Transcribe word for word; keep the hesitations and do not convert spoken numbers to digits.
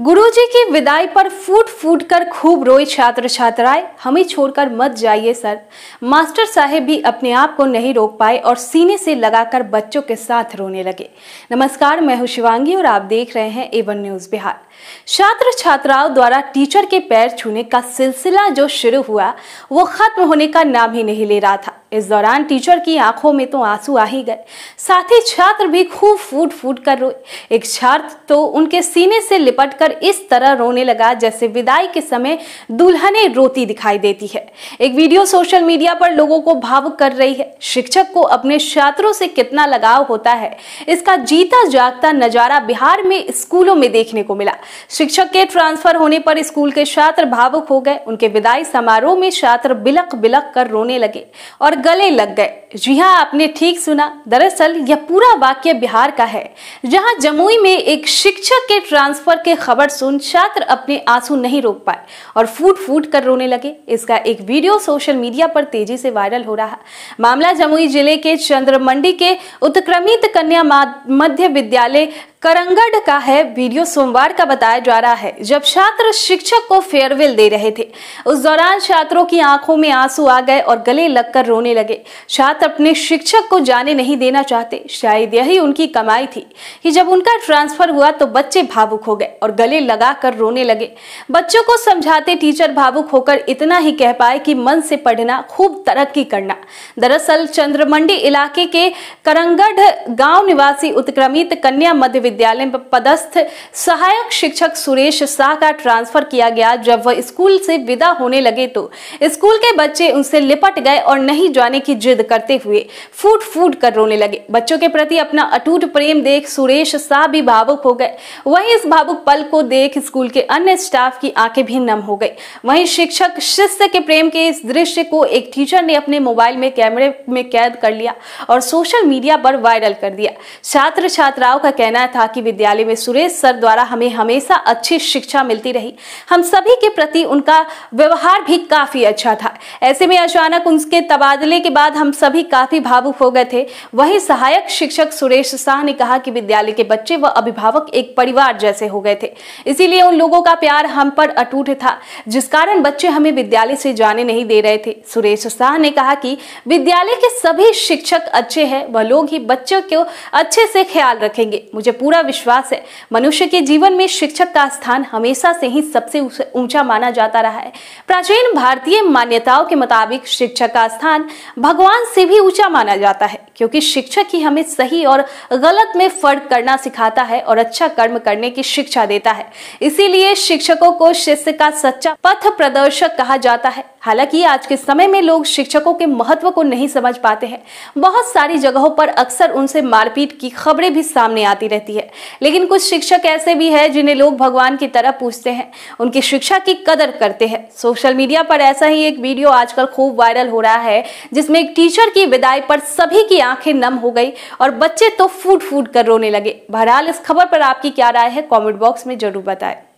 गुरुजी की विदाई पर फूट फूट कर खूब रोई छात्र छात्राएं। हमें छोड़कर मत जाइए सर। मास्टर साहेब भी अपने आप को नहीं रोक पाए और सीने से लगाकर बच्चों के साथ रोने लगे। नमस्कार, मैं हूं शिवांगी और आप देख रहे हैं एवन न्यूज बिहार। छात्र छात्राओं द्वारा टीचर के पैर छूने का सिलसिला जो शुरू हुआ वो खत्म होने का नाम ही नहीं ले रहा था। इस दौरान टीचर की आंखों में तो आंसू आ ही गए, साथ ही छात्र भी खूब फूट फूट कर रोए। एक छात्र तो उनके सीने से लिपट कर इस तरह रोने लगा जैसे विदाई के समय दुल्हने रोती दिखाई देती है। एक वीडियो सोशल मीडिया पर लोगों को भावुक कर रही है। शिक्षक को अपने छात्रों से कितना लगाव होता है, इसका जीता जागता नजारा बिहार में स्कूलों में देखने को मिला। शिक्षक के ट्रांसफर होने पर स्कूल के छात्र भावुक हो गए। उनके विदाई समारोह में छात्र बिलख बिलख कर रोने लगे और गले लग गए। जी हाँ, आपने ठीक सुना। दरअसल यह पूरा वाक्य बिहार का है, जहां जमुई में एक शिक्षक के ट्रांसफर की खबर सुन छात्र अपने आंसू नहीं रोक पाए और फूट फूट कर रोने लगे। इसका एक वीडियो सोशल मीडिया पर तेजी से वायरल हो रहा। मामला जमुई जिले के चंद्रमंडी के उत्क्रमित कन्या मध्य विद्यालय करंगढ़ का है। वीडियो सोमवार का बताया जा रहा है, जब छात्र शिक्षक को फेयरवेल दे रहे थे। उस दौरान छात्रों की आंखों में आंसू आ गए और गले लगकर रोने लगे। छात्र अपने शिक्षक को जाने नहीं देना चाहते। शायद यही उनकी कमाई थी कि जब उनका ट्रांसफर हुआ तो बच्चे भावुक हो गए और गले लगा कर रोने लगे। बच्चों को समझाते टीचर भावुक होकर इतना ही कह पाए कि मन से पढ़ना, खूब तरक्की करना। दरअसल चंद्रमंडी इलाके के करंगढ़ गाँव निवासी उत्क्रमित कन्या मध्य विद्यालय में पदस्थ सहायक शिक्षक सुरेश शाह का ट्रांसफर किया गया। जब वह स्कूल से विदा होने लगे तो स्कूल के बच्चे उनसे लिपट गए और नहीं जाने की जिद करते हुए फूट फूट कर रोने लगे। बच्चों के प्रति अपना अटूट प्रेम देख सुरेश शाह भी भावुक हो गए। वहीं इस भावुक पल को देख स्कूल के अन्य स्टाफ की आंखें भी नम हो गई। वहीं शिक्षक शिष्य के प्रेम के इस दृश्य को एक टीचर ने अपने मोबाइल में कैमरे में कैद कर लिया और सोशल मीडिया पर वायरल कर दिया। छात्र छात्राओं का कहना था कि विद्यालय में सुरेश सर द्वारा हमें हमेशा अच्छी शिक्षा मिलती रही। हम सभी के प्रति उनका व्यवहार भी काफी अच्छा था। ऐसे में अचानक उनके तबादले के बाद हम सभी काफी भावुक हो गए थे। वहीं सहायक शिक्षक सुरेश शाह ने कहा कि विद्यालय के बच्चे व अभिभावक एक परिवार जैसे हो गए थे, इसीलिए उन लोगों का प्यार हम पर अटूट था, जिस कारण बच्चे हमें विद्यालय से जाने नहीं दे रहे थे। सुरेश शाह ने कहा कि विद्यालय के सभी शिक्षक अच्छे हैं, वह लोग ही बच्चों को अच्छे से ख्याल रखेंगे। मुझे पूरा विश्वास है। मनुष्य के जीवन में शिक्षक का स्थान हमेशा से ही सबसे ऊंचा माना जाता रहा है। प्राचीन भारतीय मान्यताओं के मुताबिक शिक्षक का स्थान भगवान से भी ऊंचा माना जाता है, क्योंकि शिक्षक ही हमें सही और गलत में फर्क करना सिखाता है और अच्छा कर्म करने की शिक्षा देता है। इसीलिए शिक्षकों को शिष्य का सच्चा पथ प्रदर्शक कहा जाता है। हालांकि आज के समय में लोग शिक्षकों के महत्व को नहीं समझ पाते हैं। बहुत सारी जगहों पर अक्सर उनसे मारपीट की खबरें भी सामने आती रहती है। लेकिन कुछ शिक्षक ऐसे भी हैं जिन्हें लोग भगवान की तरह पूजते हैं, उनकी शिक्षा की कदर करते हैं। सोशल मीडिया पर ऐसा ही एक वीडियो आजकल खूब वायरल हो रहा है, जिसमें एक टीचर की विदाई पर सभी की आंखें नम हो गई और बच्चे तो फूट फूट कर रोने लगे। बहरहाल, इस खबर पर आपकी क्या राय है, कमेंट बॉक्स में जरूर बताएं।